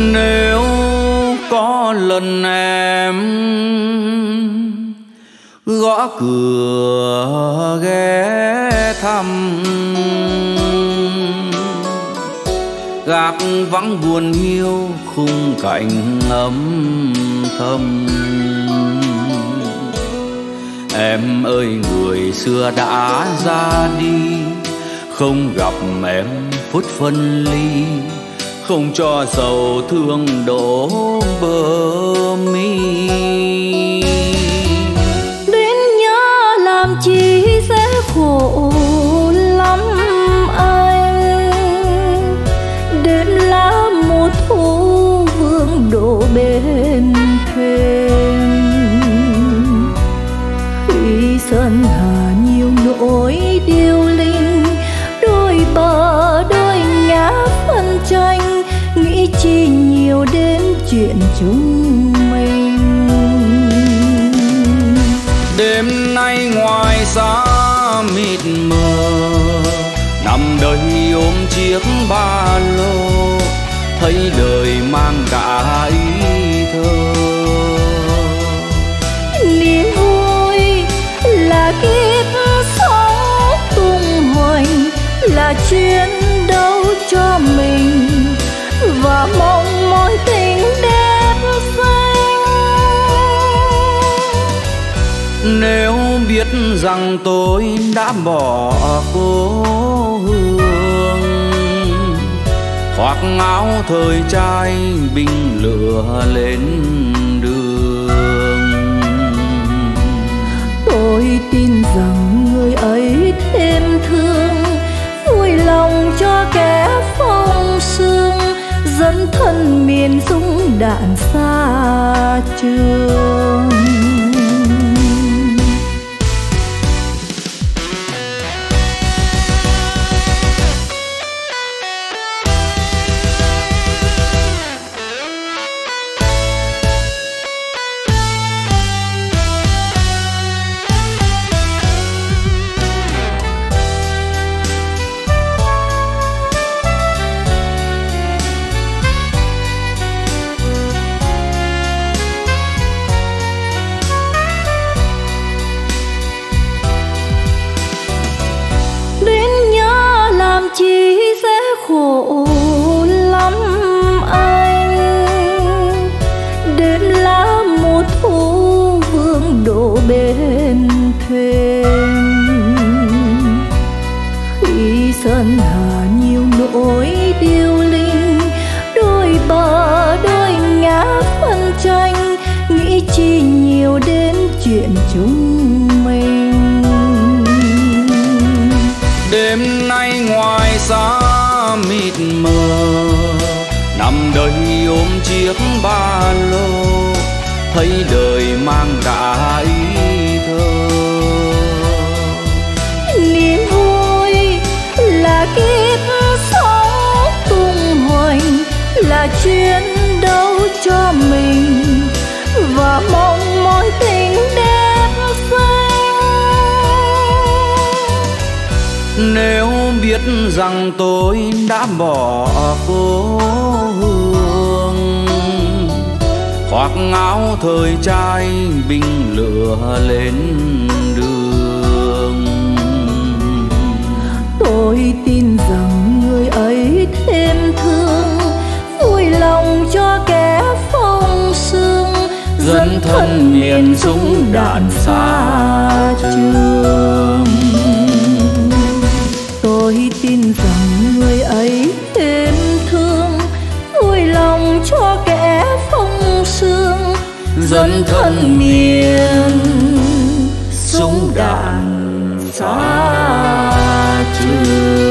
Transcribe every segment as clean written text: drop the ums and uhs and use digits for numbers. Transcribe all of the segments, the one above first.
nếu có lần em gõ cửa ghé thăm, gác vắng buồn hiu khung cảnh ấm thầm. Em ơi người xưa đã ra đi, không gặp em phút phân ly, không cho sầu thương đổ bờ mi. Đến nhớ làm chi sẽ khổ lắm anh, đến lá mùa thu vương đổ bên thềm. Khi sơn hà nhiều nỗi điêu linh, đôi bờ đôi ngã phân tranh, nghĩ chi nhiều đến chuyện chúng mình. Đêm nay ngoài xa mịt mờ, nằm đây ôm chiếc ba lô, thấy đời mang cả ý thơ. Niềm vui là kiếp sống tung hoành, là chuyến đấu cho mình và mong mỏi tình đẹp xanh. Nếu biết rằng tôi đã bỏ cố hương, hoặc áo thời trai binh lửa lên đường. Tôi tin rằng người ấy thêm thương, vui lòng cho kẻ phong sương, dẫn thân miền dũng đạn xa trường. Khổ lắm anh, đến lá mùa thu vương đổ bên thềm. Khi sơn hà nhiều nỗi điêu linh, đôi bờ đôi ngã phân tranh, nghĩ chi nhiều đến chuyện chúng mình. Đêm nay ngoài xa mịt mờ, nằm đây ôm chiếc ba lô, thấy đời mang cả ý thơ. Niềm vui là kiếp sống tung hoành, là chuyến đấu cho mình và mong mỏi tình đẹp xanh. Nếu biết rằng tôi đã bỏ cố hương, hoặc áo thời trai binh lửa lên đường. Tôi tin rằng người ấy thêm thương, vui lòng cho kẻ phong sương, dẫn thân miền dũng đạn xa trường. Tôi tin rằng người ấy thêm thương, vui lòng cho kẻ phong sương, dẫn thân miền súng đạn xa trường.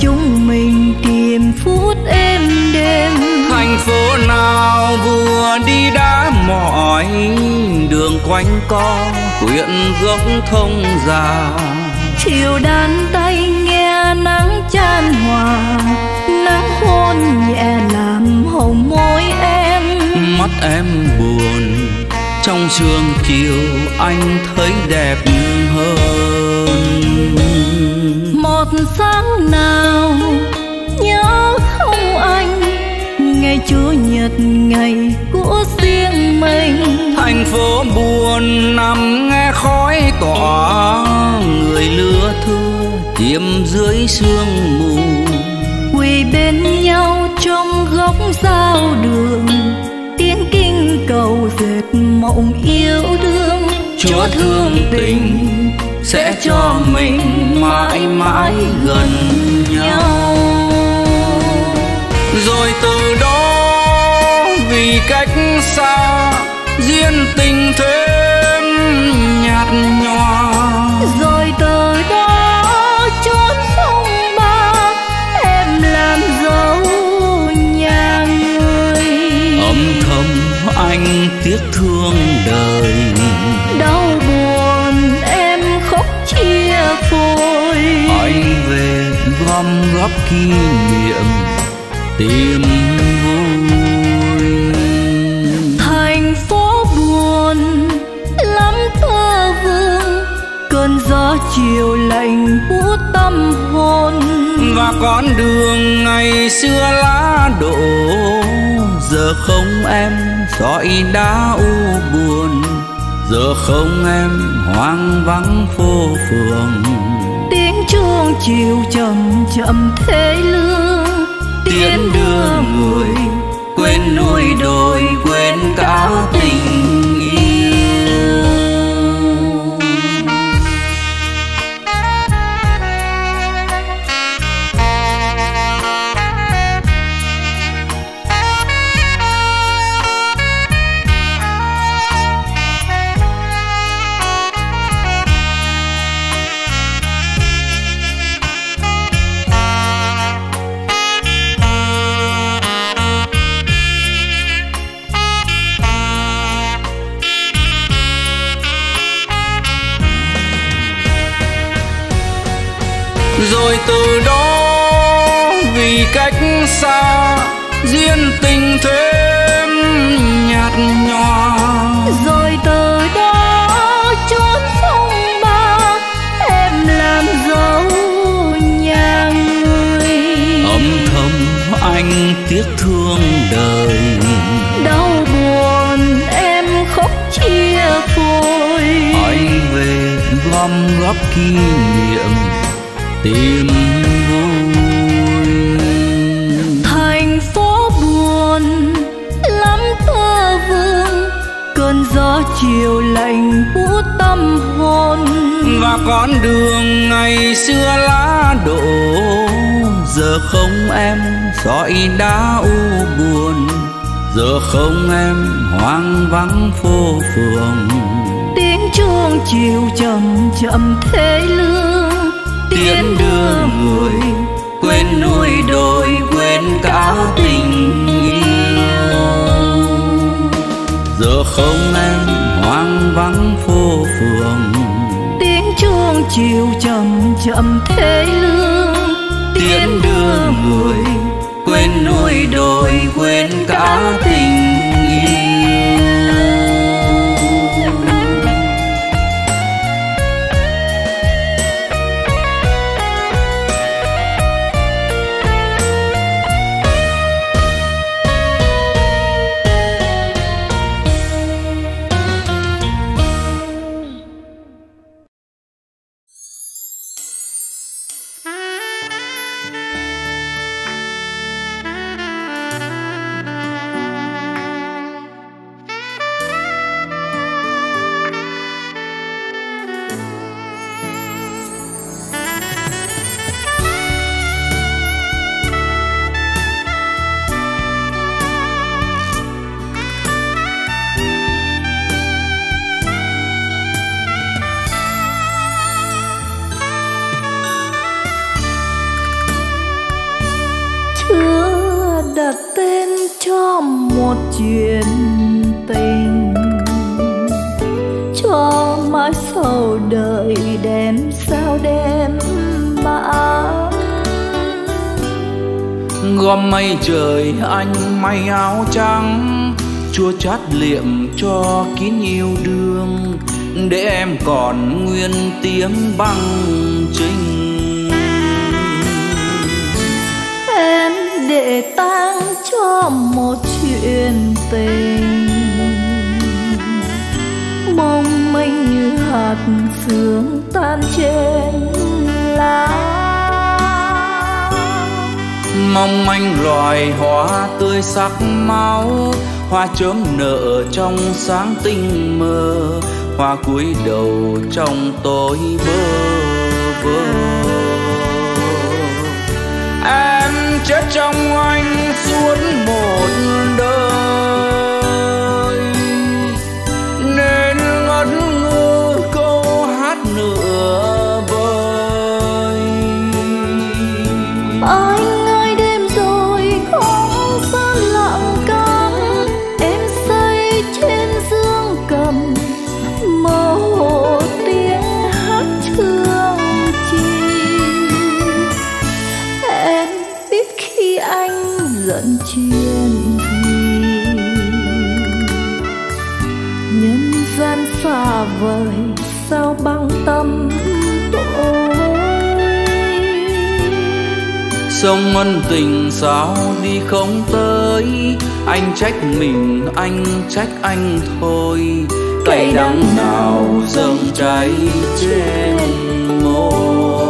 chúng mình tìm phút êm đêm. Thành phố nào vừa đi đã mỏi, đường quanh co huyện dốc thông già. Chiều đàn tay nghe nắng chan hòa, nắng hôn nhẹ làm hồng môi em. Mắt em buồn, trong sương chiều anh thấy đẹp hơn. Một sáng nào nhớ không anh, ngày Chủ nhật ngày của riêng mình. Thành phố buồn nằm nghe khói tỏa, người lứa thưa tiêm dưới sương mù. Quỳ bên nhau trong góc giao đường, tiếng kinh cầu dệt mộng yêu đương. Chúa thương tình sẽ cho mình mãi mãi gần nhau. Rồi từ đó vì cách xa, duyên tình thêm nhạt nhòa. Rồi từ đó chốn phong ba, em làm dấu nhà người. Âm thầm anh tiếc thương đời, đau buồn em khóc chia phôi. Anh về gom góp kỷ niệm tìm vui. Thành phố buồn lắm thơ vương, cơn gió chiều lạnh buốt tâm hồn. Và con đường ngày xưa lá đổ, giờ không em dõi đá u buồn. Giờ không em hoang vắng phố phường, tiếng chuông chiều chậm chậm thế lương. Tiến đưa người quên núi đồi, quên cả tình yêu. Rồi từ đó vì cách xa, duyên tình thêm nhạt nhòa. Rồi từ đó chốn phong ba, em làm dấu nhà người. Âm thầm anh tiếc thương đời, đau buồn em khóc chia phôi. Anh về gom góp kỷ niệm tìm vui. Thành phố buồn lắm thơ vương, cơn gió chiều lạnh buốt tâm hồn. Và con đường ngày xưa lá đổ, giờ không em dõi đá u buồn. Giờ không em hoang vắng phố phường, tiếng chuông chiều chậm chậm thế lương. Tiến đưa người quên núi đồi, quên cả tình yêu. Giờ không em hoang vắng phố phường, tiếng chuông chiều chậm chậm thế lương. Tiến đưa người quên núi đồi, quên cả tình yêu. cho một chuyện tình, cho mãi sau đời đêm sao đêm mãi. Gom mây trời anh may áo trắng, chua chát liệm cho kín yêu đương, để em còn nguyên tiếng băng trinh. Em để tang cho một chuyện tình, mong manh như hạt sương tan trên lá. Mong manh loài hoa tươi sắc máu, hoa chớm nở trong sáng tinh mơ, hoa cúi đầu trong tối bơ vơ. Em chết trong anh suốt một đời, nên ngất ngư câu hát nửa vời. Anh ơi đêm rồi không sao lặng căng, em say trên dương cầm mơ hồ tiếng hát thương chi. Em biết khi anh giận chuyện gì, nhân gian xa vời sao băng tâm tôi. Sông ân tình sao đi không tới, anh trách mình anh trách anh thôi. Cay đắng nào dâng cháy trên môi.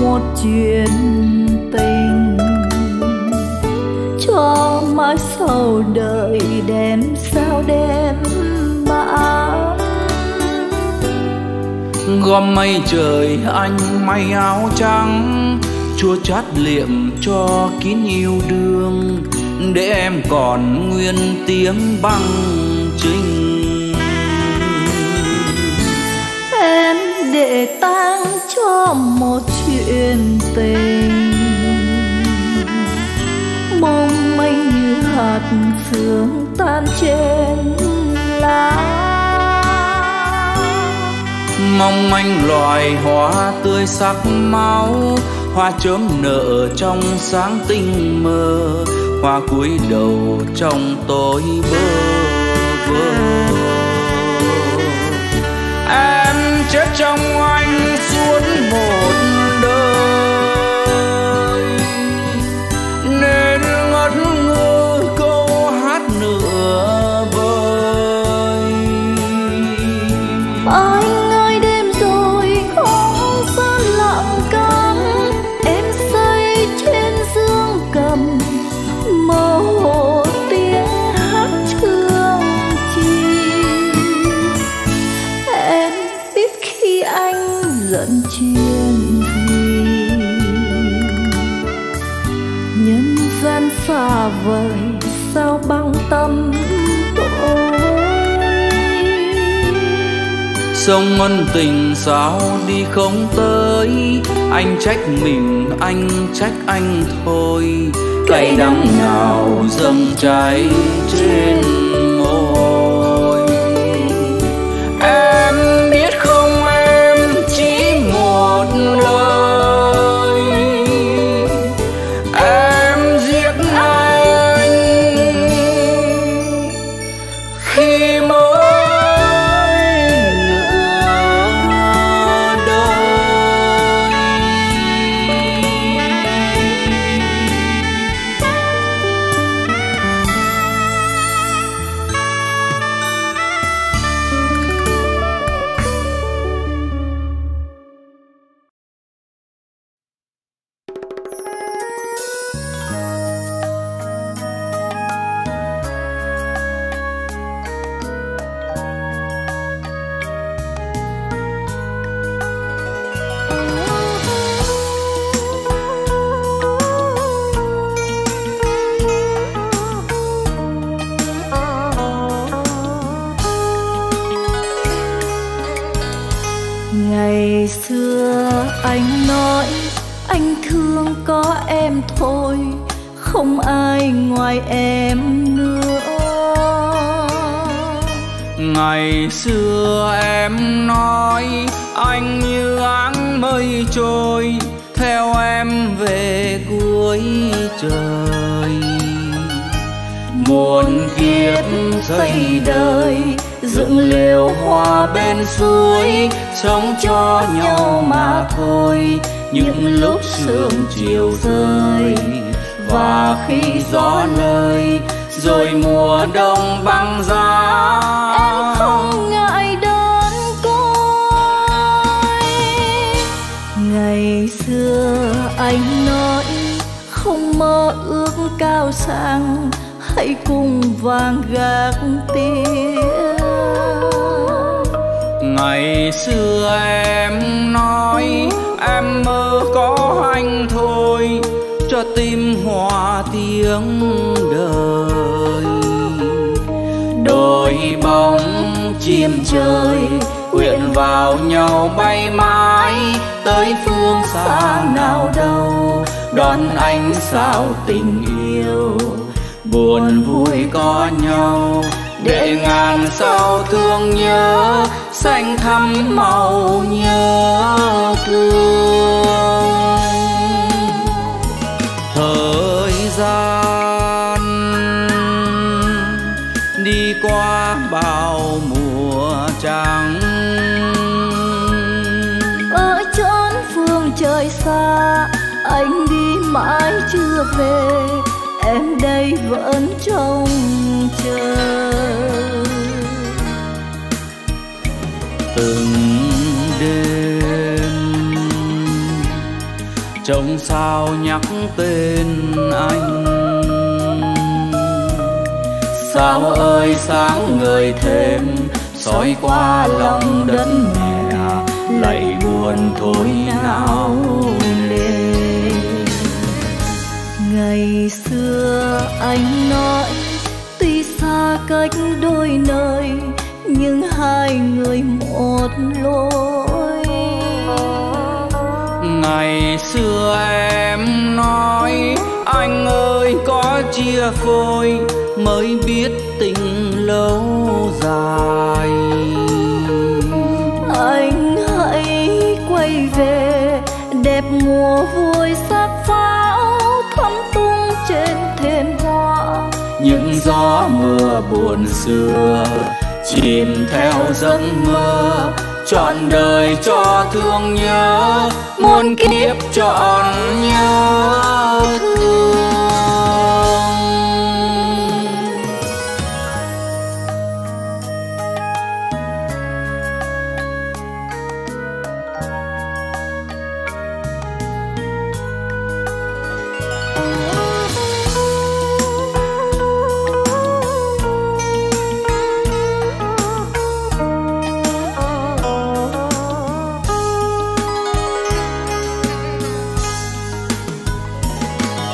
Một chuyện tình, cho mãi sau đời đêm sao đêm mãi. Gom mây trời anh may áo trắng, chua chát liệm cho kín yêu đương, để em còn nguyên tiếng băng trinh. Em để tang cho một chuyện tình, mong manh như hạt sương tan trên lá. Mong manh loài hoa tươi sắc máu, hoa chớm nở trong sáng tinh mơ, hoa cúi đầu trong tối bơ vơ. Em chết trong anh suốt một đời, nên ngất ngư câu hát nửa vời. Anh ơi đêm rồi không gian lặng căng, em say trên dương cầm mơ hồ tiếng hát thương chi. Em biết khi anh giận chuyện gì, nhân gian xa vời sao băng tâm tôi. Sông ân tình sao đi không tới, anh trách mình anh trách anh thôi. Cay đắng nào dâng cháy trên môi. Em biết không em chỉ một lời, em giết anh khi mới nửa đời. thương có em thôi, không ai ngoài em nữa. Ngày xưa em nói anh như áng mây trôi, theo em về cuối trời. Muôn kiếp xây đời, dựng liều hoa bên suối, sống cho nhau mà thôi. Những lúc sương chiều rơi và khi gió nơi, rồi mùa đông băng giá, em không ngại đón côi. Ngày xưa anh nói không mơ ước cao sang, hãy cùng vàng gác tiếng. Ngày xưa em nói em mơ có anh thôi, cho tim hòa tiếng đời. Đôi bóng chim trời quyện vào nhau bay mãi, tới phương xa nào đâu đón ánh sao tình yêu. Buồn vui có nhau để ngàn sao thương nhớ, xanh thắm màu nhớ thương. Thời gian đi qua bao mùa trắng, ở chốn phương trời xa anh đi mãi chưa về, em đây vẫn trông chờ. Từng đêm trông sao nhắc tên anh, sao ơi sáng ngời thêm, soi qua lòng đất mẹ lạy buồn thôi nào lên. Ngày xưa anh nói tuy xa cách đôi nơi, nhưng hai người một lối. Ngày xưa em nói anh ơi có chia phôi, mới biết tình lâu dài. Anh hãy quay về, đẹp mùa vui sắc pháo thắm tung trên thềm hoa. Những gió mưa buồn xưa chìm theo giấc mơ, trọn đời cho thương nhớ, muôn kiếp trọn nhớ thương.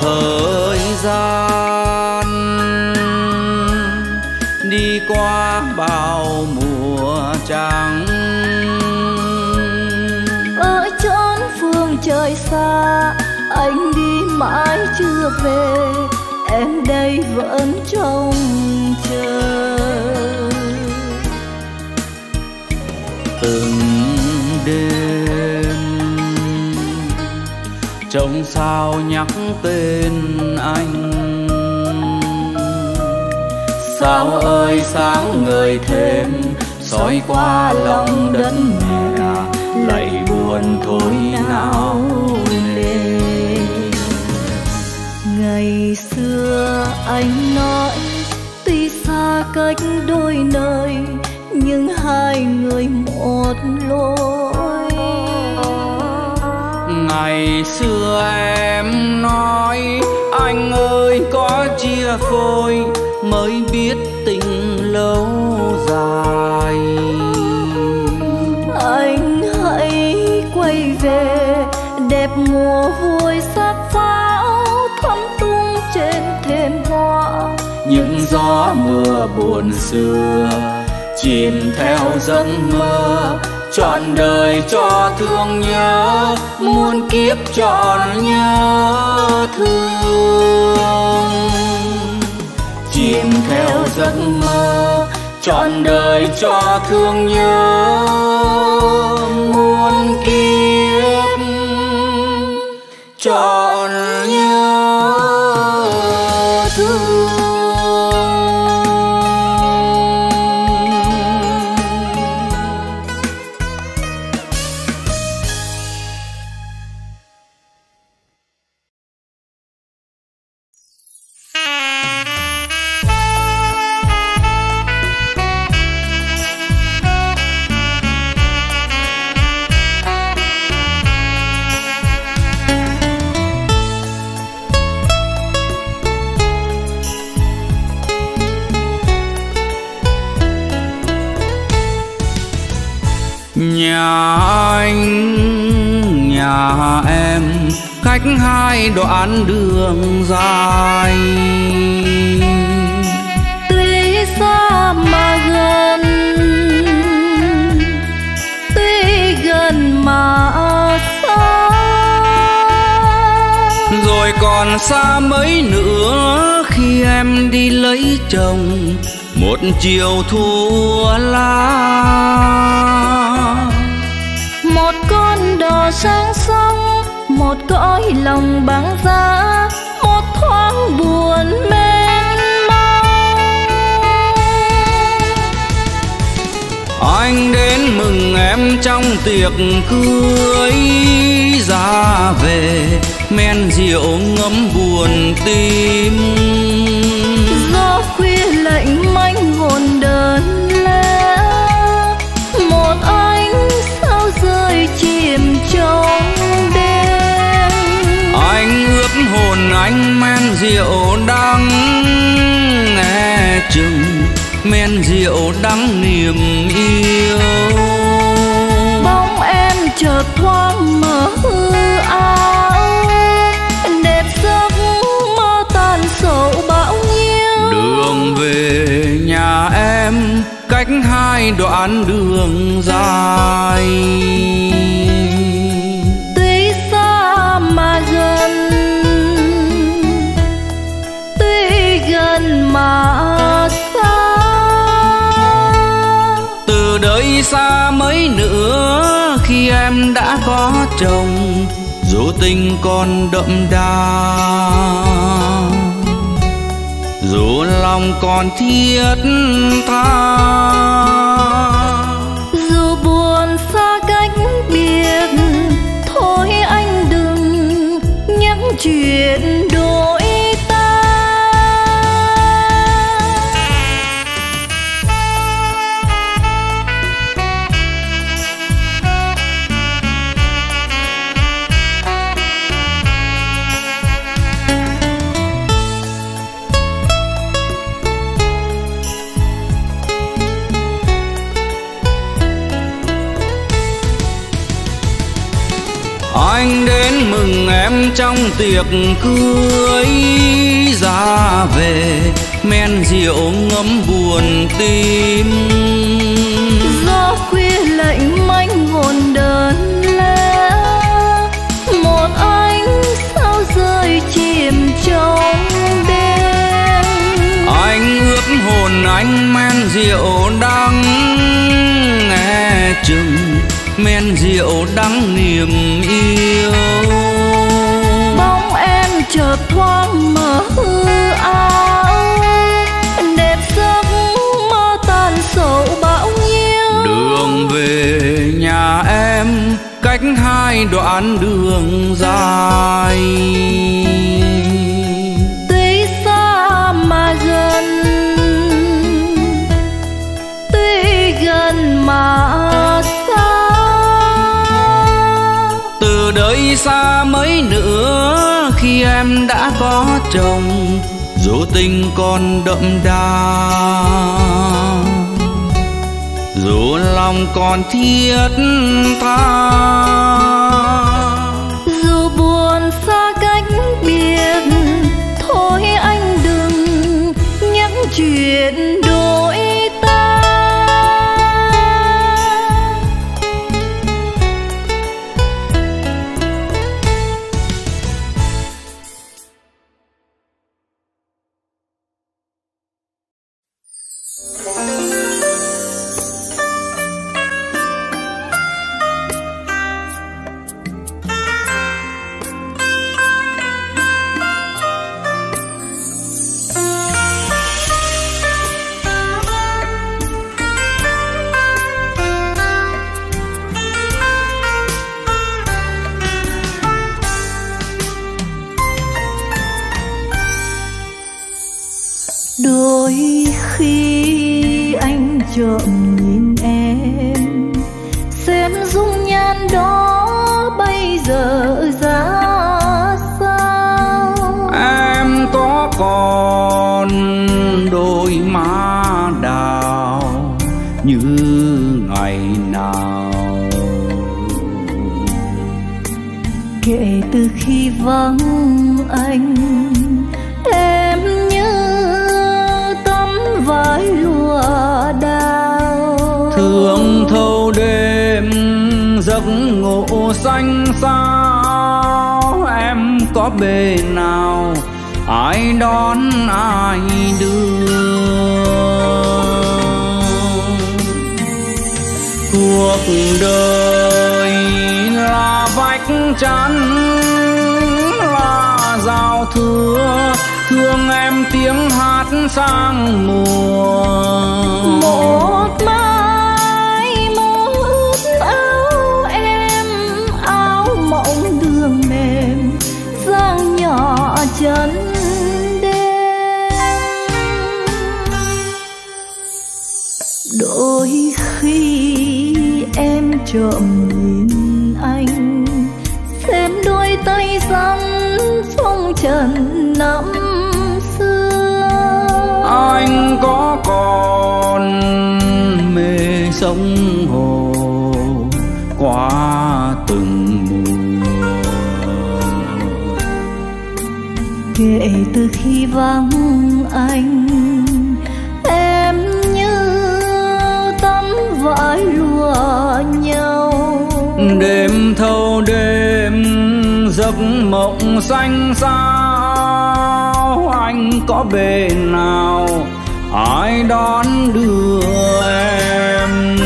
Thời gian đi qua bao mùa trắng, ở chốn phương trời xa anh đi mãi chưa về, em đây vẫn trông chờ. Từng đêm trông sao nhắc tên anh, sao ơi sáng ngời thêm, soi qua lòng đất mẹ lạy buồn thôi nào lê. Ngày xưa anh nói tuy xa cách đôi nơi, nhưng hai người một lối. Ngày xưa em nói anh ơi có chia phôi, mới biết tình lâu dài. Anh hãy quay về, đẹp mùa vui sắc pháo thắm tung trên thềm hoa. Những gió mưa buồn xưa chìm theo giấc mơ, trọn đời cho thương nhớ, muôn kiếp trọn nhớ thương. Chim theo giấc mơ, trọn đời cho thương nhớ, muôn kiếp trọn nhớ thương. Nhà anh, nhà em cách hai đoạn đường dài, tuy xa mà gần, tuy gần mà xa, rồi còn xa mấy nữa khi em đi lấy chồng một chiều thua la. Một con đò sang sông, một cõi lòng băng giá, một thoáng buồn mênh mông. Anh đến mừng em trong tiệc cưới, ra về men rượu ngấm buồn tim. Gió khuya lạnh manh hồn đơn lẻ, một ánh sao rơi chìm trong đêm. Anh ướp hồn anh men rượu đắng, nghe chừng men rượu đắng niềm yêu. Bóng em chợt thoáng mơ áo, đẹp giấc mơ tan sầu bão nhiêu. Đường về nhà em cách hai đoạn đường dài, tuy xa mà gần, tuy gần mà xa. Từ đây xa mấy nữa khi em đã có chồng, dù tình còn đậm đà, dù lòng còn thiết tha, dù buồn xa cách biệt, thôi anh đừng nhắc chuyện đôi ta. Anh đến mừng em trong tiệc cưới, ra về men rượu ngấm buồn tim. Gió khuya lạnh manh hồn đơn lẻ, một ánh sao rơi chìm trong đêm. Anh ướp hồn anh men rượu đắng, nghe chừng men rượu đắng niềm yêu. Bóng em chợt thoáng mơ áo, đẹp giấc mơ tan sầu bão nhiêu. Đường về nhà em cách hai đoạn đường dài, tuy xa mà gần, tuy gần mà xa. Từ đây xa mấy nữa khi em đã có chồng, dù tình còn đậm đà, dù lòng còn thiết tha, dù buồn xa cách biệt, thôi anh đừng nhắc chuyện đôi ta. Đôi khi anh trộm nhìn em, xem dung nhan đó bây giờ ra sao. Em có còn đôi má đào như ngày nào? Kể từ khi vắng anh, em như tấm vải lụa đào. Thương thâu đêm giấc ngủ xanh sao, em có bề nào ai đón ai đưa. Cuộc đời là vách chắn, là giao thưa. Thương em tiếng hát sang mùa, một mái một áo em, áo mộng đường mềm, dáng nhỏ chân đêm. Đôi khi em trộm nhìn anh, xem đôi tay rắn phong trần năm xưa. Anh có còn mê sông hồ qua từng mùa? Kể từ khi vắng anh, em như tấm vải lụa nhau. Đêm thâu đêm giấc mộng xanh sao, anh có bề nào ai đón đưa em.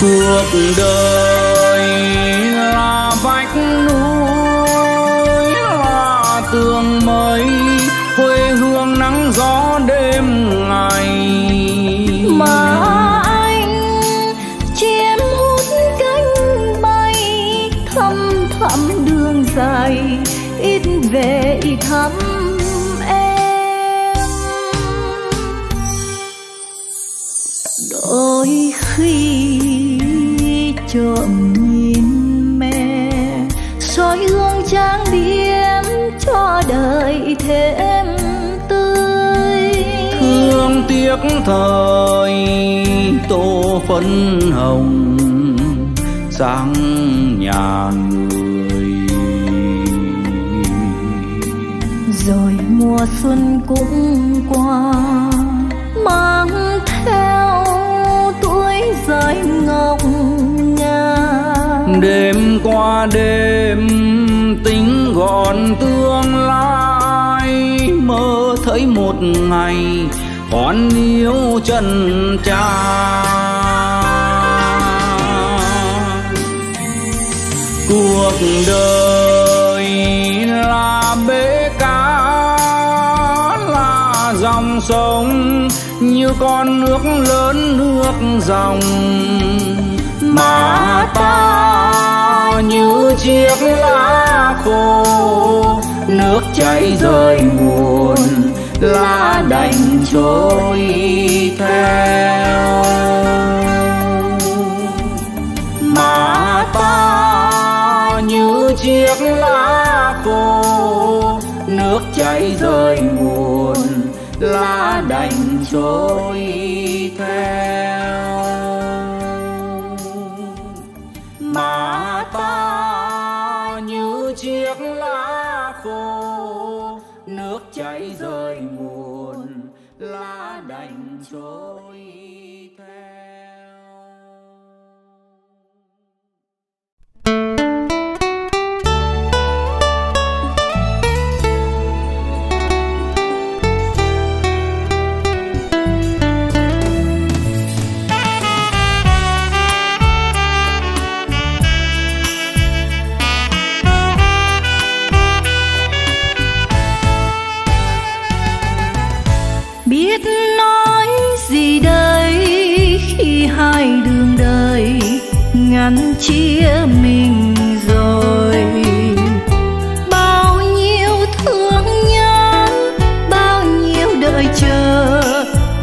Cuộc đời là vách núi, là tường mới, quê hương nắng gió đêm ngày. Mà anh chiếm hút cánh bay, thăm thẳm đường dài, ít về thăm em. Đôi khi trộm nhìn mẹ, soi gương trang điểm cho đời thêm tươi. Thương tiếc thời tô phấn hồng sang nhà người, rồi mùa xuân cũng qua mang theo tuổi dài ngọc. Đêm qua đêm tính gọn tương lai, mơ thấy một ngày còn níu chân cha. Cuộc đời là bể cá, là dòng sông như con nước lớn nước dòng. Mà ta như chiếc lá khô, nước chảy rơi nguồn, lá đành trôi theo. Mà ta như chiếc lá khô, nước chảy rơi nguồn, lá đành trôi theo. Mà ta như chiếc lá khô, nước chảy rơi nguồn, lá đành trôi theo. chia mình rồi. Bao nhiêu thương nhớ, bao nhiêu đợi chờ,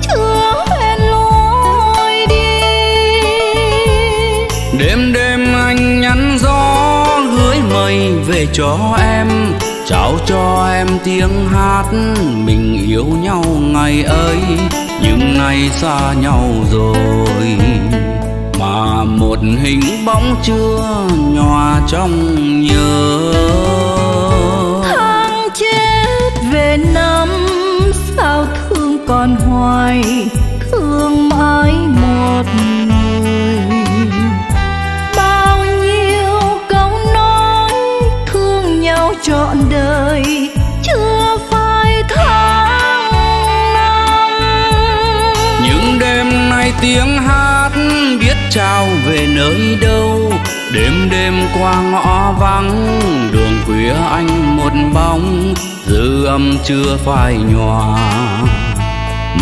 thương hẹn lối đi. Đêm đêm anh nhắn gió gửi mây về cho em, trao cho em tiếng hát mình yêu nhau ngày ấy. Nhưng nay xa nhau rồi mà một hình bóng chưa nhòa trong nhớ. Tháng chết về năm sao thương còn hoài, thương mãi một người. Bao nhiêu câu nói thương nhau trọn đời, chưa phải tháng năm. Những đêm nay tiếng hát biết trao về nơi đâu. Đêm đêm qua ngõ vắng, đường khuya anh một bóng, dư âm chưa phai nhòa.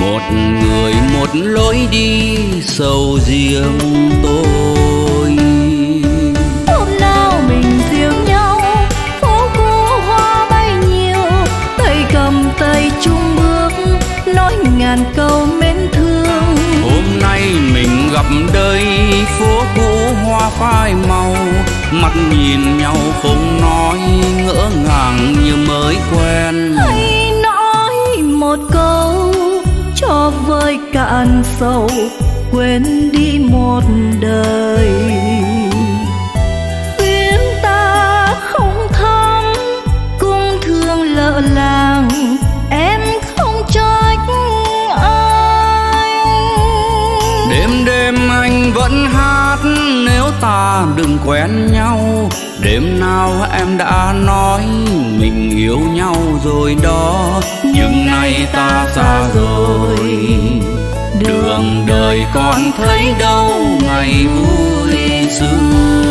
Một người một lối đi sầu riêng tôi. Hôm nào mình riêng nhau, phố cũ hoa bay nhiều, tay cầm tay chung bước, nói ngàn câu mến thương. Hôm nay mình gặp đây, phố cũ hoa phai màu, mắt nhìn nhau không nói, ngỡ ngàng như mới quen. Hãy nói một câu cho vơi cạn sầu, quên đi một đời. Duyên ta không thắm, cũng thương lỡ làng, em không trách anh. Đêm đêm anh vẫn hát nếu ta đừng quen nhau. Đêm nào em đã nói mình yêu nhau rồi đó. Nhưng nay ta xa rồi, đường đời còn thấy đâu ngày vui xưa.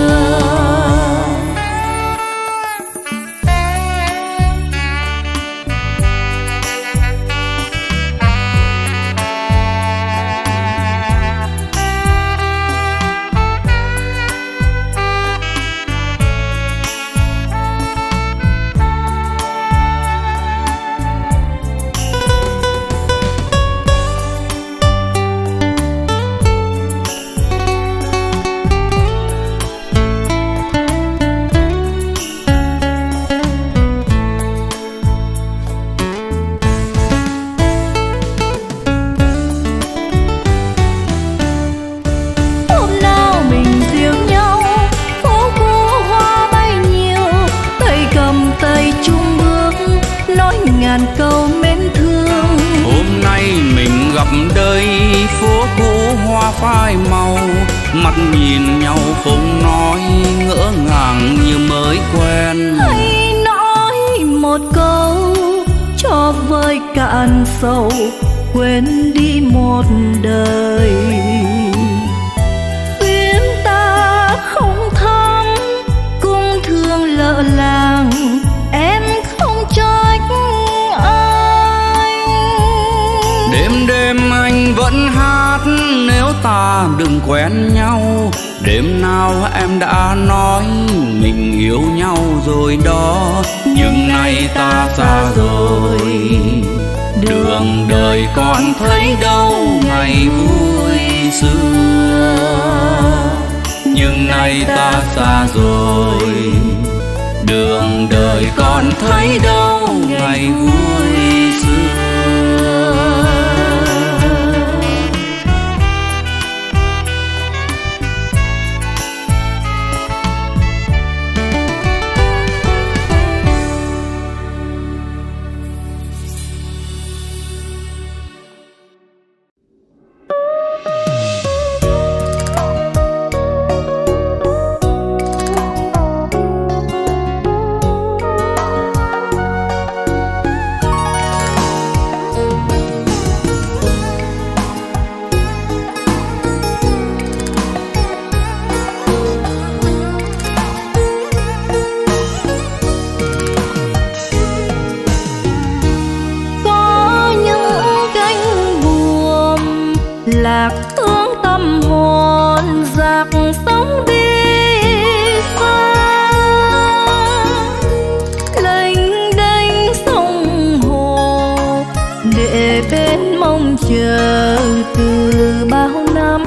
chờ từ bao năm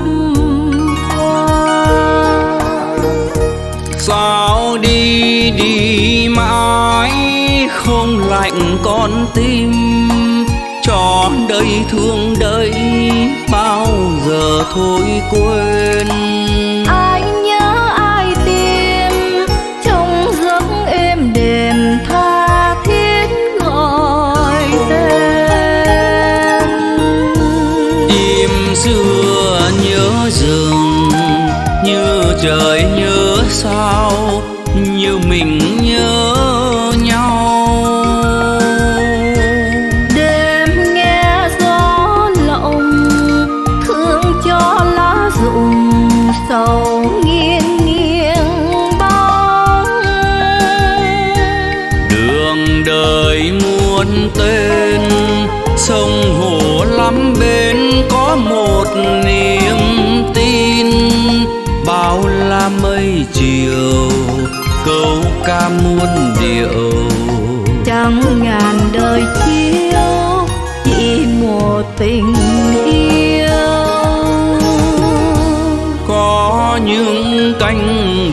qua. Sao đi đi mãi không lạnh con tim, cho đời thương đời bao giờ thôi quên. Ai nhớ ai tìm trong giấc êm đềm tha thiết gọi tên. Tim xưa nhớ rừng như trời nhớ sao, như mình nhớ nhau. Đêm nghe gió lộng thương cho lá rụng sầu nghiêng nghiêng bóng. Đường đời muôn tên, sông hồ lắm bên có một niềm tin. Bao la mây chiều, câu ca muôn điệu. Trăm ngàn đời chiếu, chỉ một tình yêu. Có những cánh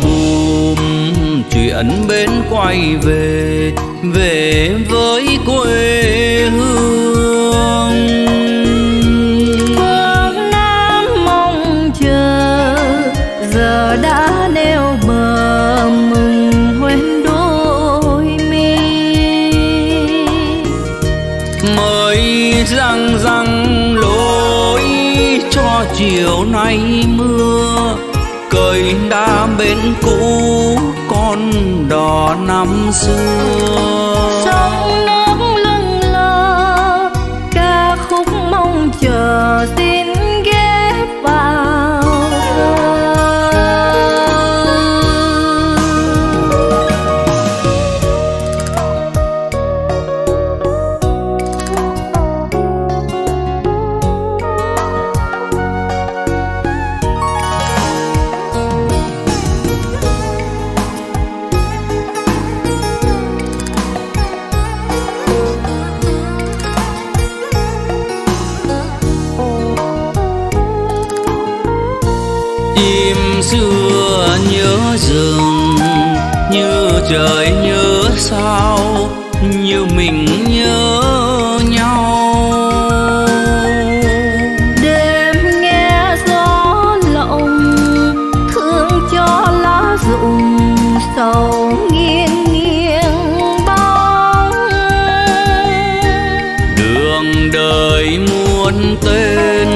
buồm chuyện bến quay về, về với quê hương. Đã neo bờ mừng hoen đôi mi, mới răng răng lối cho chiều nay mưa. Cơi đá bên cũ con đò năm xưa, sóng nước lâng lơ ca khúc mong chờ tin ghép vào. Tim xưa nhớ rừng như trời nhớ sao, như mình nhớ nhau. Đêm nghe gió lộng thương cho lá rụng sầu nghiêng nghiêng bóng. Đường đời muôn tên,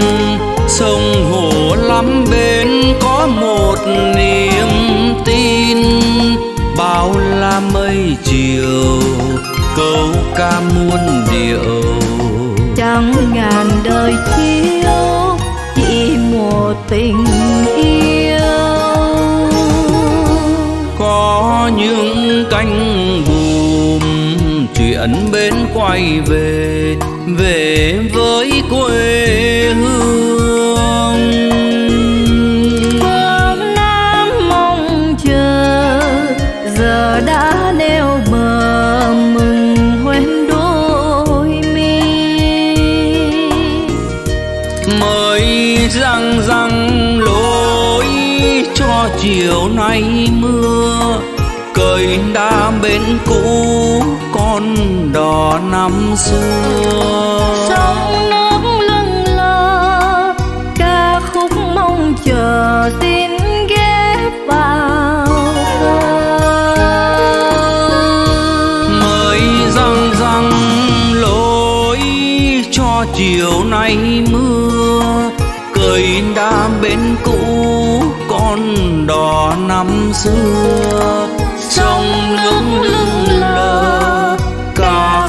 sông hồ lắm bên có một niềm tin. Bao la mây chiều, câu ca muôn điệu. Trăm ngàn đời chiếu, chỉ một tình yêu. Có những cánh buồm chuyện bến quay về, về với quê hương. Phương Nam mong chờ giờ đã neo bờ mừng hoen đôi mi, mới răng răng lối cho chiều nay mưa. Cơi đá bên cũ con đò năm xưa, sóng nước lâng lơ ca khúc mong chờ tin ghép vào. Mới răng răng lối cho chiều nay mưa. Cơi đá bên cũ con đò năm xưa, sông nước lững lờ ca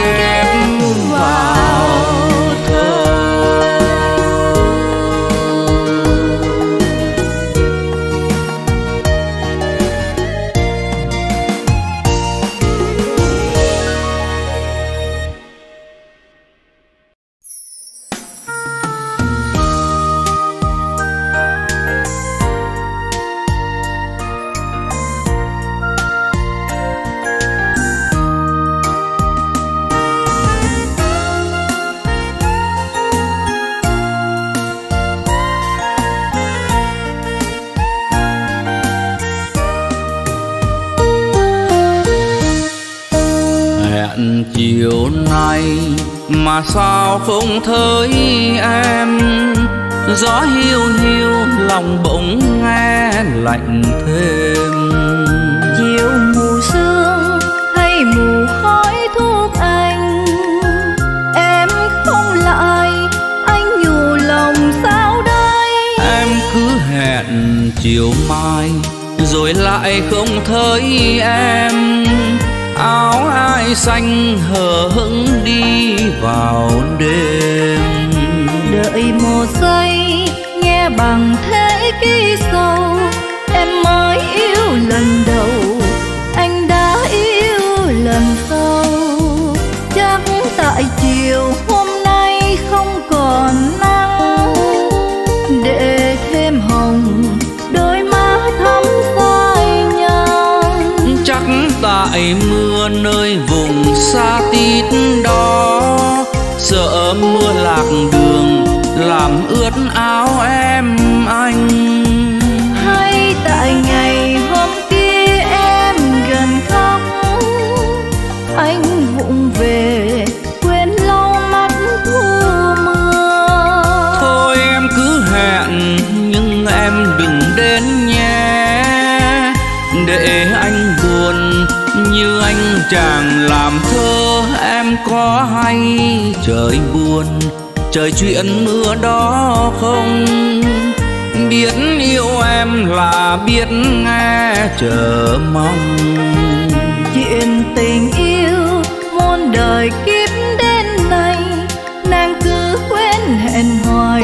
ghép vào thơ. chiều nay mà sao không thấy em, gió hiu hiu lòng bỗng nghe lạnh thêm. Chiều mù sương hay mù khói thuốc anh, em không lại anh nhủ lòng sao đây. Em cứ hẹn chiều mai rồi lại không thấy em, áo ai xanh hờ hững đi vào đêm. Đợi một giây nghe bằng thế ký sâu, em mới yêu lần đầu, anh đã yêu lần sau. Chắc tại chiều hôm nay không còn nắng, để thêm hồng đôi má thắm phai nhang. Chắc tại mưa nơi vùng xa tít đó, sợ mưa lạc đường làm ướt áo em anh. Hay tại ngày hôm kia em gần khóc, anh vụng về quên lau mắt thu mưa. Thôi em cứ hẹn nhưng em đừng đến nhé, để anh buồn như anh chàng làm thơ. Em có hay trời buồn trời chuyện mưa đó không, biết yêu em là biết nghe chờ mong. Chuyện tình yêu muôn đời kiếp đến nay, nàng cứ quên hẹn hoài,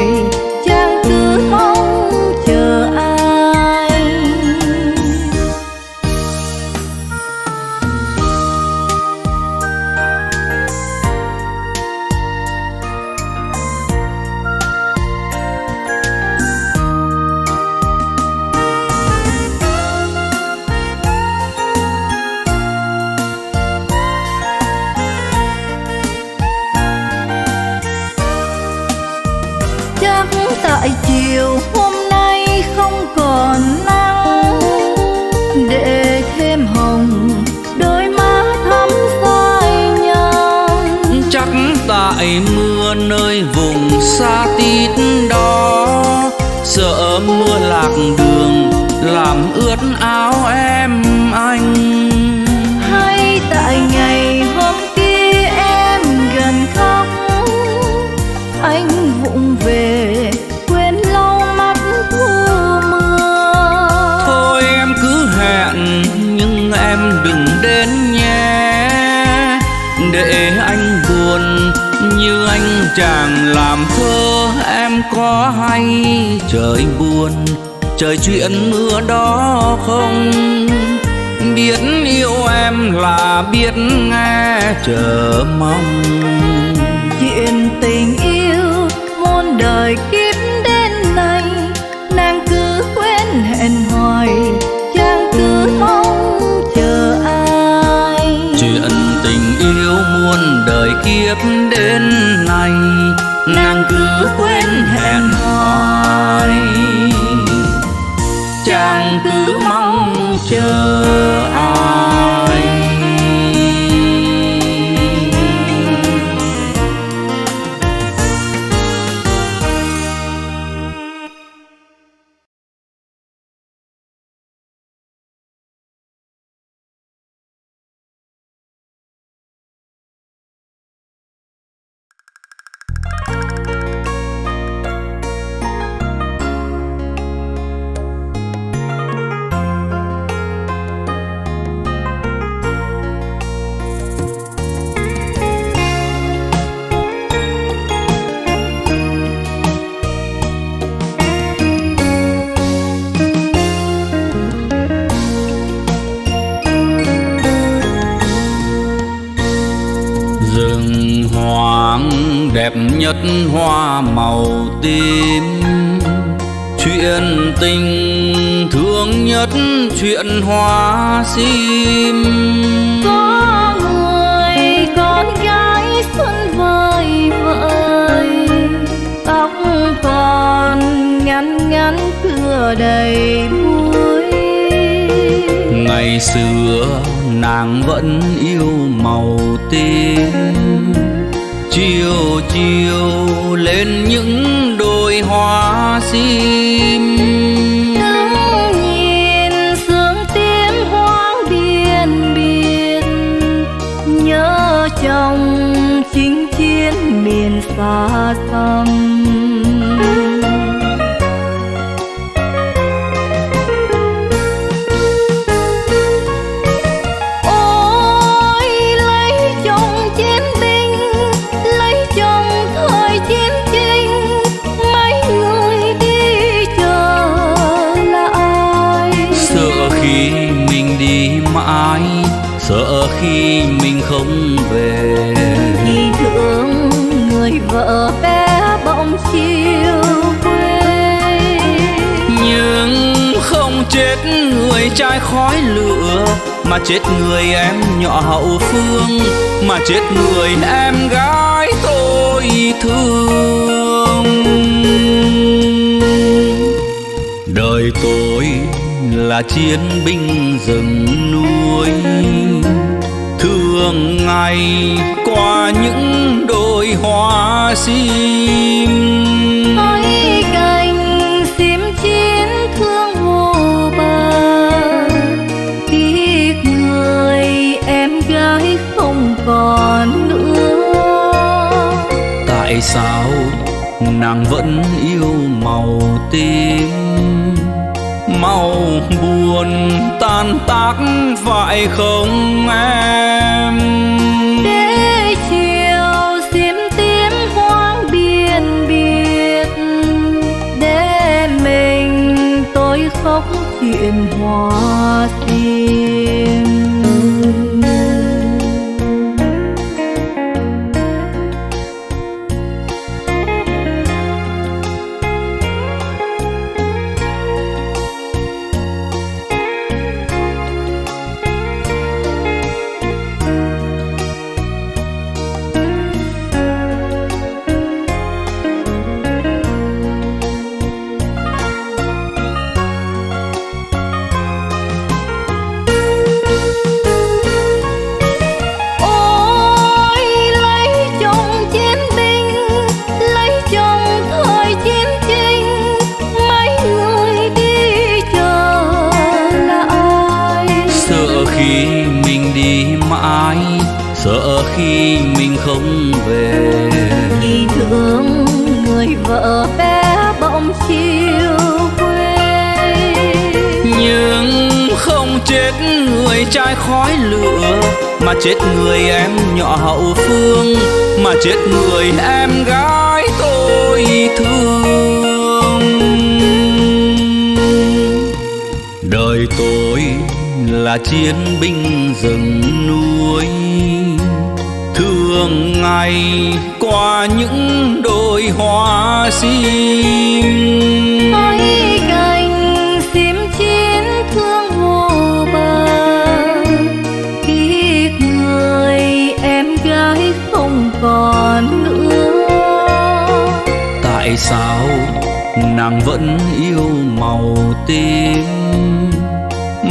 chàng cứ không chờ ai. Chiều hôm nay không còn nắng, để thêm hồng đôi má thắm phai nhang. Chắc tại mưa nơi vùng xa tít đó, sợ mưa lạc đường làm ướt áo em anh. Hay tại ngày hôm kia em gần khóc, anh vụng về nhưng em đừng đến nhé, để anh buồn như anh chàng làm thơ. Em có hay trời buồn trời chuyện mưa đó không, biết yêu em là biết nghe chờ mong. Chuyện tình yêu muôn đời kiếp đến nay, nàng cứ quên hẹn hoài, không chờ ai. Chuyện tình yêu muôn đời kiếp đến nay, nàng cứ quên hẹn hoài, chàng cứ mong chờ ai. Đẹp nhất hoa màu tím, chuyện tình thương nhất chuyện hoa sim. Có người con gái xuân vời vợi, tóc còn ngắn ngắn cửa đầy muối. Ngày xưa nàng vẫn yêu màu tím. Chiều chiều lên những đồi hoa sim, đứng nhìn sướng tiếng hoang điên biệt, nhớ chồng chinh chiến miền xa xăm. Sợ khi mình không về, thì thương người vợ bé bỗng chiều quê. Nhưng không chết người trai khói lửa, mà chết người em nhỏ hậu phương, mà chết người em gái tôi thương. Đời tôi là chiến binh rừng núi, thường ngày qua những đồi hoa sim. Mỗi cành sim chiến thương vô bờ, tiếc người em gái không còn nữa. Tại sao nàng vẫn yêu màu tím, màu buồn tan tác phải không em? Để chiều xiêm tím hoang biên biệt, để mình tôi khóc chuyện hoa sim. Sợ khi mình không về, thì thương người vợ bé bỗng chiều quê. Nhưng không chết người trai khói lửa, mà chết người em nhỏ hậu phương, mà chết người em gái tôi thương. Đời tôi là chiến binh rừng núi, thường ngày qua những đồi hoa sim. Mỗi cành sim chiến thương vô bờ, tiếc người em gái không còn nữa. Tại sao nàng vẫn yêu màu tím,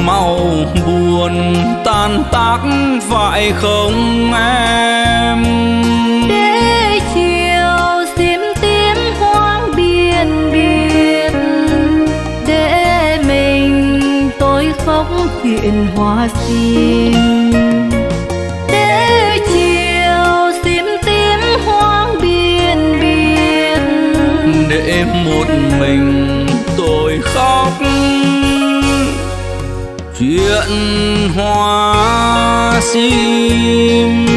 màu buồn tan tác phải không em? Để chiều xiêm tím hoang biên biệt, để mình tôi khóc chuyện hoa sim. Để chiều xiêm tím hoang biên biệt, để một mình tôi khóc chuyện hoa sim.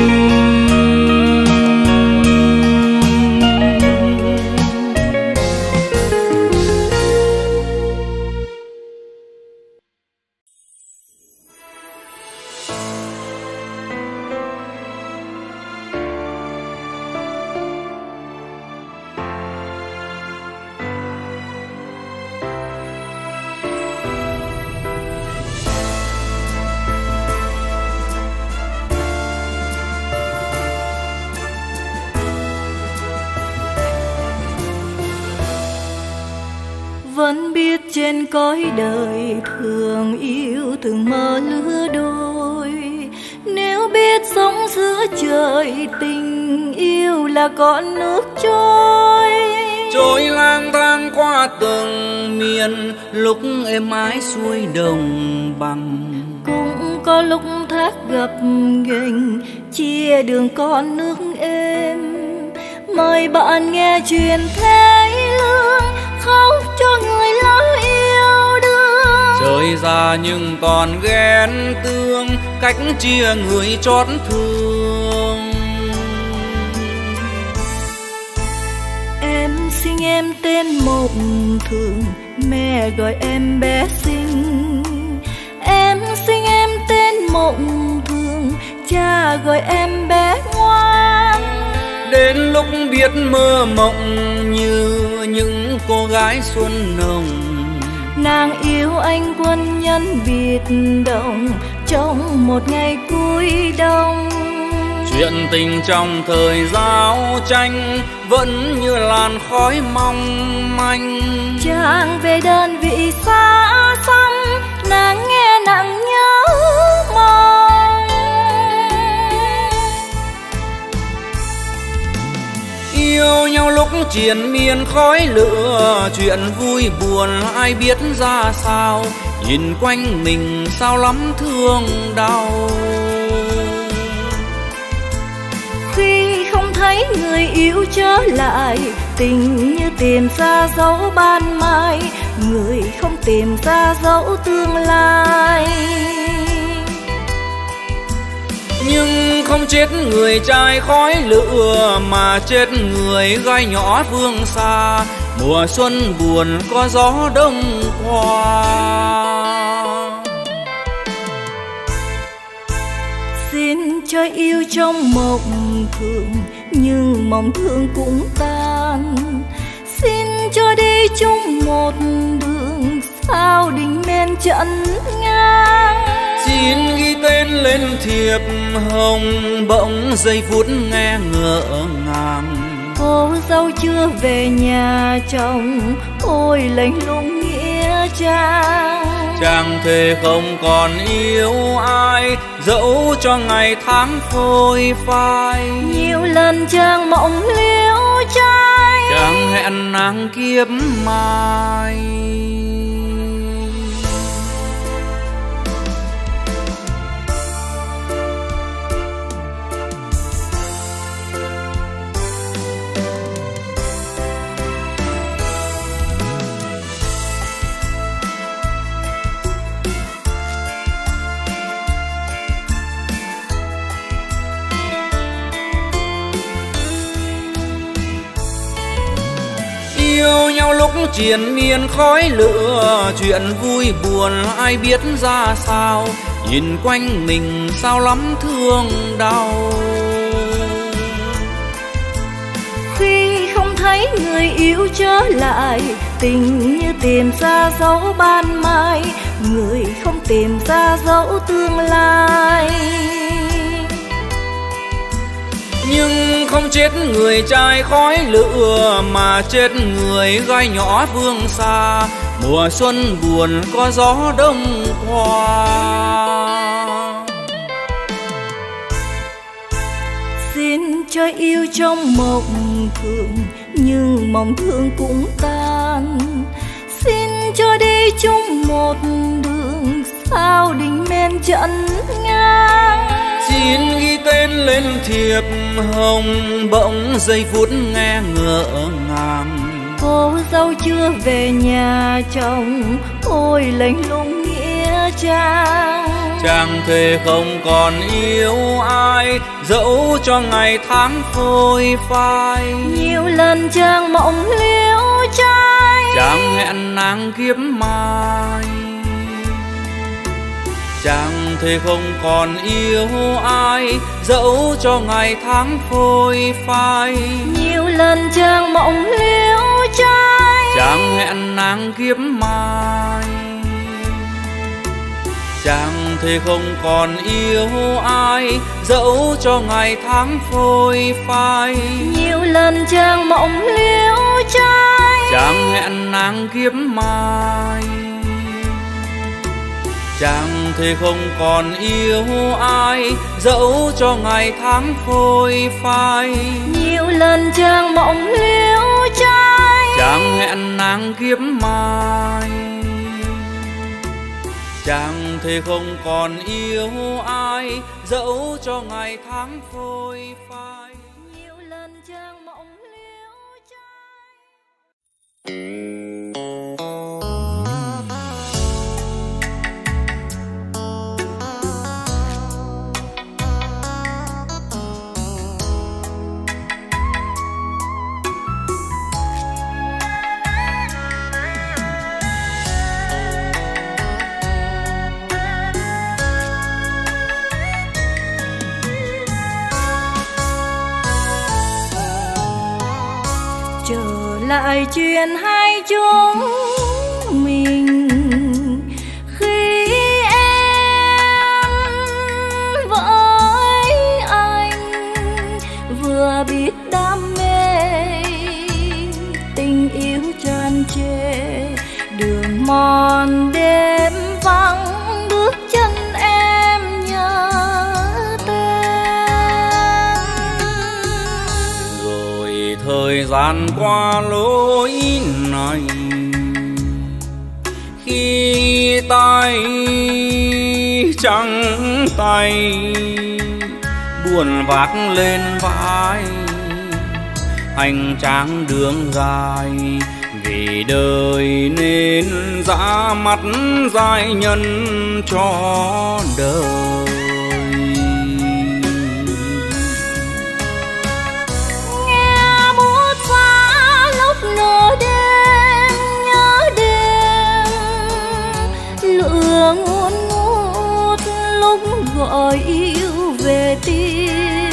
Vẫn biết trên cõi đời thường yêu từng mơ lứa đôi, sống giữa trời tình yêu là con nước trôi trôi lang thang qua từng miền, lúc êm ái xuôi đồng bằng cũng có lúc thác gập ghềnh chia đường con nước êm. Mời bạn nghe chuyện Thế Lương khóc cho người lỡ yêu đương. Trời già nhưng còn ghen tương, cách chia người chót thương. Em sinh em tên Mộng Thường, mẹ gọi em bé xinh. Em sinh em tên Mộng Thường, cha gọi em bé ngoan. Đến lúc biết mơ mộng như những cô gái xuân nồng, nàng yêu anh quân nhân biệt động trong một ngày cuối đông. Chuyện tình trong thời giao tranh vẫn như làn khói mong manh. Chàng về đơn vị xa xăm, nàng nghe nặng nhớ mong. Yêu nhau lúc triền miên khói lửa, chuyện vui buồn ai biết ra sao. Nhìn quanh mình sao lắm thương đau, khi không thấy người yêu trở lại. Tình như tìm ra dấu ban mai, người không tìm ra dấu tương lai. Nhưng không chết người trai khói lửa, mà chết người gái nhỏ vương xa. Mùa xuân buồn có gió đông qua. Xin cho yêu trong mộng thường, nhưng mộng thương cũng tan. Xin cho đi chung một đường, sao đình men chặn ngang. Xin ghi tên lên thiệp hồng, bỗng giây phút nghe ngỡ ngàng. Cô dâu chưa về nhà chồng, ôi lạnh lùng nghĩa trang. Chàng thề không còn yêu ai, dẫu cho ngày tháng phôi phai. Nhiều lần chàng mộng liễu trai, chàng hẹn nàng kiếp mai. Yêu nhau lúc triền miên khói lửa, chuyện vui buồn ai biết ra sao. Nhìn quanh mình sao lắm thương đau, khi không thấy người yêu trở lại. Tình như tìm ra dấu ban mai, người không tìm ra dấu tương lai. Nhưng không chết người trai khói lửa, mà chết người gái nhỏ vương xa. Mùa xuân buồn có gió đông qua. Xin cho yêu trong mộng thường, nhưng mộng thương cũng tan. Xin cho đi chung một đường, sao đình men chặn ngang. Xin ghi tên lên thiệp hồng, bỗng giây phút nghe ngỡ ngàng. Cô dâu chưa về nhà chồng, ôi lạnh lùng nghĩa trang. Chàng thề không còn yêu ai, dẫu cho ngày tháng phôi phai. Nhiều lần chàng mộng liễu trai, chàng hẹn nàng kiếp mai. Chàng thề không còn yêu ai, dẫu cho ngày tháng phôi phai. Nhiều lần chàng mộng liễu trai, chàng hẹn nàng kiếp mai. Chàng thề không còn yêu ai, dẫu cho ngày tháng phôi phai. Nhiều lần chàng mộng liễu trai, chàng hẹn nàng kiếp mai. chàng thì không còn yêu ai, dẫu cho ngày tháng phôi phai. Nhiều lần chàng mộng liễu trai, chàng hẹn nàng kiếp mai. Chàng thì không còn yêu ai, dẫu cho ngày tháng phôi phai. Nhiều lần chàng mộng liễu trai. Lại chuyện hai chúng mình khi em với anh vừa biết đam mê tình yêu tràn trề. Đường mòn đêm vắng bước chân em nhớ tên, rồi thời gian qua lối này khi tay trắng tay buồn vác lên vai hành trang đường dài. Vì đời nên dã mắt dài nhân cho đời. Ngút ngút lúc gọi yêu về tim,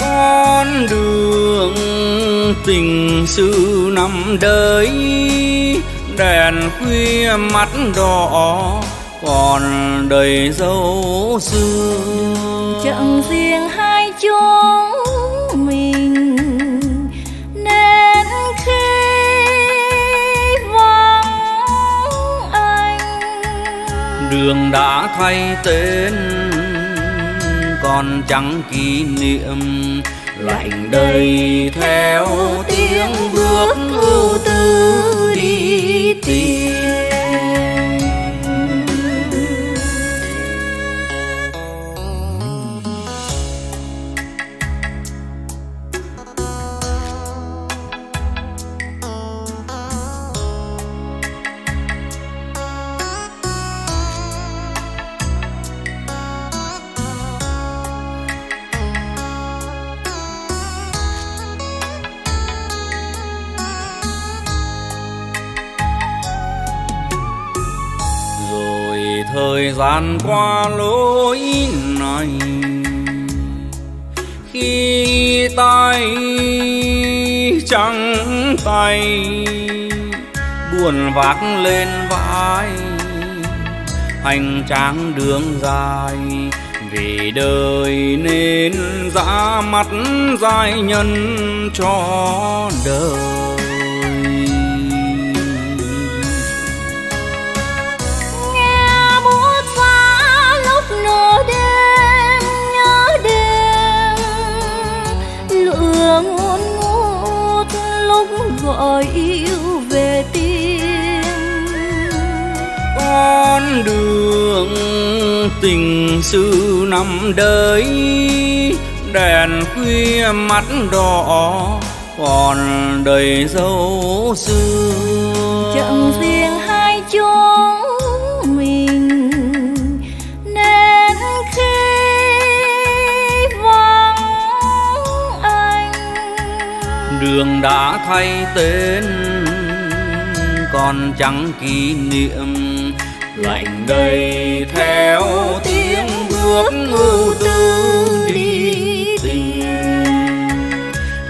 con đường tình xưa năm đời đèn khuya mắt đỏ còn đầy dấu sương. Chẳng riêng hai chúng mình nên khi đường đã thay tên còn chẳng kỷ niệm lạnh đầy theo tiếng bước ưu tư đi tìm. Thời gian qua lối này khi tay trắng tay buồn vác lên vai hành trang đường dài. Vì đời nên dã mắt dài nhân cho đời. Đêm nhớ đêm lửa ngút ngút lúc gọi yêu về tim, con đường tình xưa năm đời đèn khuya mắt đỏ còn đầy dấu sương. Chẳng riêng hai chúng đường đã thay tên còn chẳng kỷ niệm lạnh đầy theo tiếng bước ưu tư đi tìm.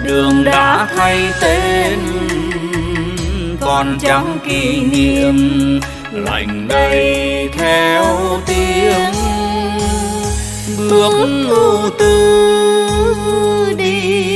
Đường đã thay tên còn chẳng kỷ niệm lạnh đầy theo tiếng bước ưu tư đi.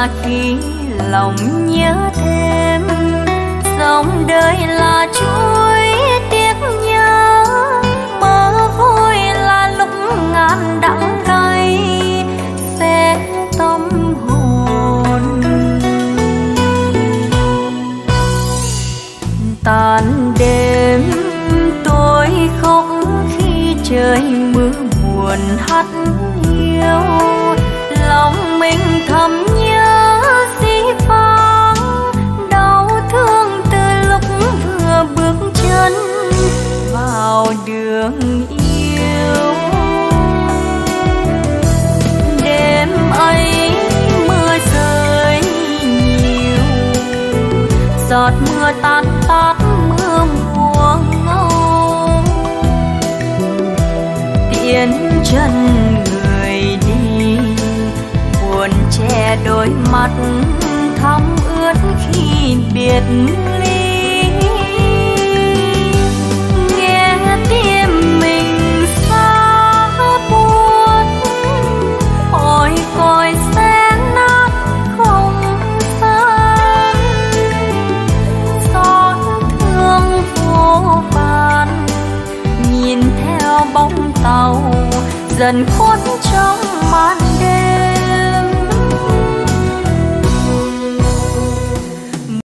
là khi lòng nhớ thêm, dòng đời là chuỗi tiếc nhớ, mơ vui là lúc ngàn đắng cay sẽ tâm hồn tàn đêm. Tôi khóc khi trời mưa buồn hắt hiu, lòng mình thầm nhớ dĩ vãng đau thương từ lúc vừa bước chân vào đường yêu. Đêm ấy mưa rơi nhiều, giọt mưa tan tát mưa mùa ngâu, tiến chân người đi buồn che đôi mắt thắm ướt khi biệt ly. Nghe tim mình xa buốt, ôi còi sẽ nát không gian, xót thương vô vàn nhìn theo bóng tàu dần khuất trong